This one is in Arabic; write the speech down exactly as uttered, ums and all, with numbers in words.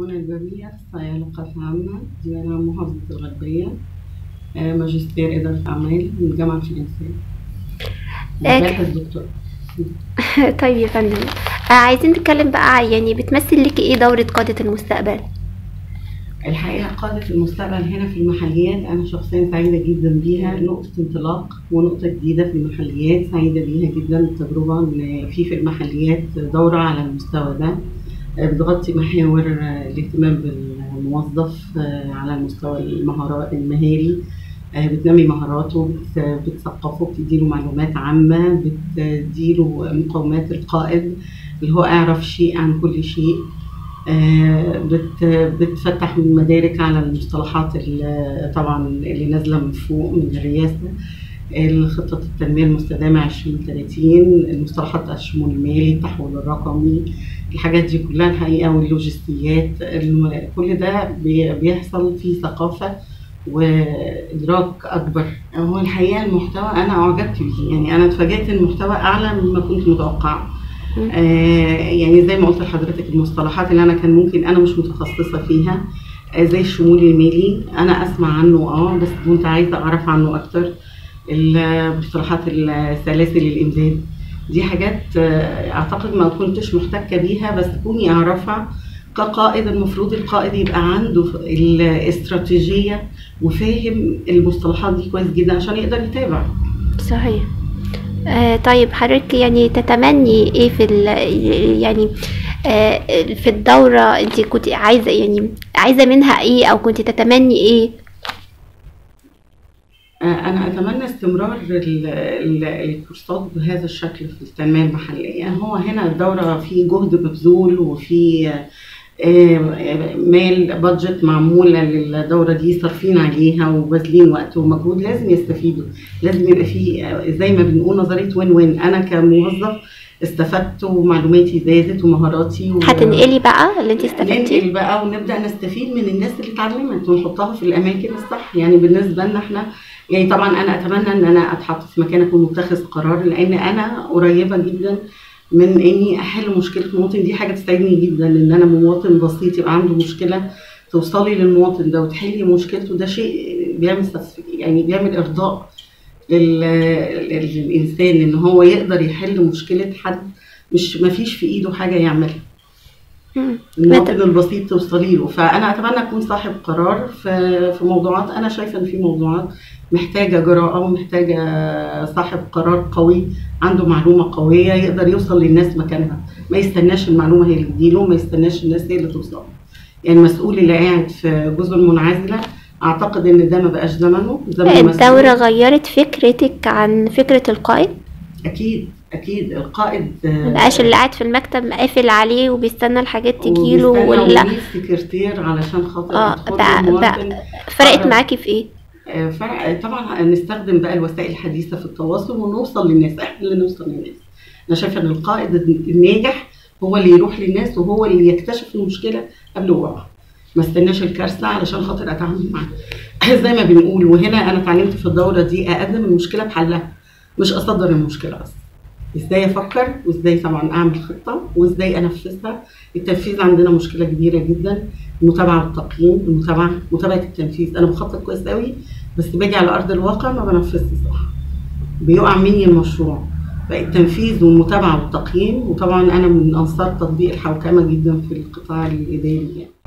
منى البابية، أخصائية علاقات عامة، ديانة محافظة الغربية، ماجستير إدارة أعمال من الجامعة الفرنسية، باحث دكتوراه. طيب يا فندم، عايزين نتكلم بقى، يعني بتمثل لك إيه دورة قادة المستقبل؟ الحقيقة قادة المستقبل هنا في المحليات أنا شخصيا سعيدة جدا بيها، نقطة انطلاق ونقطة جديدة في المحليات، سعيدة بيها جدا التجربة اللي في في المحليات دورة على المستوى ده بتغطي محاور الاهتمام بالموظف على المستوى المهارات المهاري، بتنمي مهاراته، بتثقفه، بتديله معلومات عامة، بتديله مقومات القائد اللي هو اعرف شيء عن كل شيء، بتفتح مدارك على المصطلحات اللي طبعا اللي نازله من فوق من الرئاسه، خطه التنميه المستدامه عشرين ثلاثين، المصطلحات الشمول المالي، التحول الرقمي، الحاجات دي كلها الحقيقه واللوجستيات، كل ده بيحصل في ثقافه وادراك اكبر. هو الحقيقه المحتوى انا اعجبت بيه، يعني انا اتفاجئت المحتوى اعلى مما كنت متوقعه. آه يعني زي ما قلت لحضرتك المصطلحات اللي انا كان ممكن انا مش متخصصه فيها، آه زي الشمول المالي انا اسمع عنه اه بس كنت عايزه اعرف عنه اكتر، المصطلحات السلاسل الامداد دي حاجات آه اعتقد ما كنتش محتكه بيها، بس كوني اعرفها كقائد المفروض القائد يبقى عنده الاستراتيجيه وفاهم المصطلحات دي كويس جدا عشان يقدر يتابع. صحيح. آه طيب حضرتك يعني تتمني ايه في يعني آه في الدورة، انت كنت عايزة يعني عايزة منها ايه او كنت تتمني ايه؟ آه انا اتمنى استمرار ال ال الكورسات بهذا الشكل في التنمية المحلية. يعني هو هنا الدورة في جهد مبذول وفي آه مال بادجت معمولة للدورة دي، صارفين عليها وبذلين وقت ومجهود، لازم يستفيدوا، لازم يبقى فيه زي ما بنقول نظرية وين وين، أنا كموظف استفدت ومعلوماتي زادت ومهاراتي و... هتنقلي بقى اللي انت استفدتيه، ننقل بقى ونبدأ نستفيد من الناس اللي اتعلمت ونحطها في الأماكن الصح. يعني بالنسبة لنا احنا يعني طبعا أنا أتمنى إن أنا أتحط في مكان أكون متخذ قرار، لأن أنا قريبة جدا من اني احل مشكله مواطن، دي حاجه تسعدني جدا ان انا مواطن بسيط يبقى عنده مشكله توصلي للمواطن ده وتحلي مشكلته، ده شيء بيعمل يعني بيعمل ارضاء للانسان ان هو يقدر يحل مشكله حد مش ما فيش في ايده حاجه يعملها. المواطن البسيط توصلي له، فانا اتمنى اكون صاحب قرار في في موضوعات انا شايفه ان في موضوعات محتاجه جراءه ومحتاجه صاحب قرار قوي عنده معلومه قويه يقدر يوصل للناس مكانها، ما يستناش المعلومه هي اللي تجيله، ما يستناش الناس هي اللي توصله. يعني المسؤول اللي قاعد في جزر منعزله اعتقد ان ده ما بقاش زمنه. الدوره غيرت فكرتك عن فكره القائد؟ اكيد اكيد، القائد ما بقاش اللي قاعد في المكتب مقافل عليه وبيستنى الحاجات تجيله ولا السكرتير علشان خاطر اه فرقت معاكي في ايه؟ فرق طبعا، نستخدم بقى الوسائل الحديثه في التواصل ونوصل للناس، احنا اللي نوصل للناس. انا شايفه ان القائد الناجح هو اللي يروح للناس وهو اللي يكتشف المشكله قبل وقوعها، ما استناش الكارثه علشان خاطر اتعامل معاها زي ما بنقول. وهنا انا اتعلمت في الدوره دي اقدم المشكله بحلها مش اصدر المشكله اصلا، ازاي افكر وازاي طبعا اعمل خطه وازاي انفذها. التنفيذ عندنا مشكله كبيره جدا، المتابعه والتقييم، المتابعه متابعه التنفيذ، انا بخطط كويس قوي بس باجي على ارض الواقع ما بنفذش صح، بيقع مني المشروع. فالتنفيذ والمتابعه والتقييم، وطبعا انا من انصار تطبيق الحوكمه جدا في القطاع الاداري. يعني